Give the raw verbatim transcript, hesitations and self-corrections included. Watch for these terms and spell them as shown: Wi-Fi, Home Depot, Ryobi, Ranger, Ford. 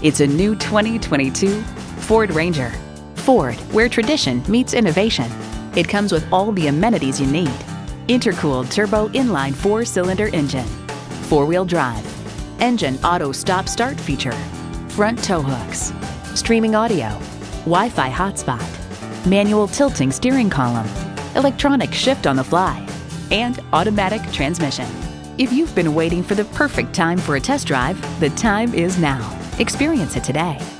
It's a new twenty twenty-two Ford Ranger. Ford, where tradition meets innovation. It comes with all the amenities you need. Intercooled turbo inline four-cylinder engine, four-wheel drive, engine auto stop-start feature, front tow hooks, streaming audio, Wi-Fi hotspot, manual tilting steering column, electronic shift on the fly, and automatic transmission. If you've been waiting for the perfect time for a test drive, the time is now. Experience it today.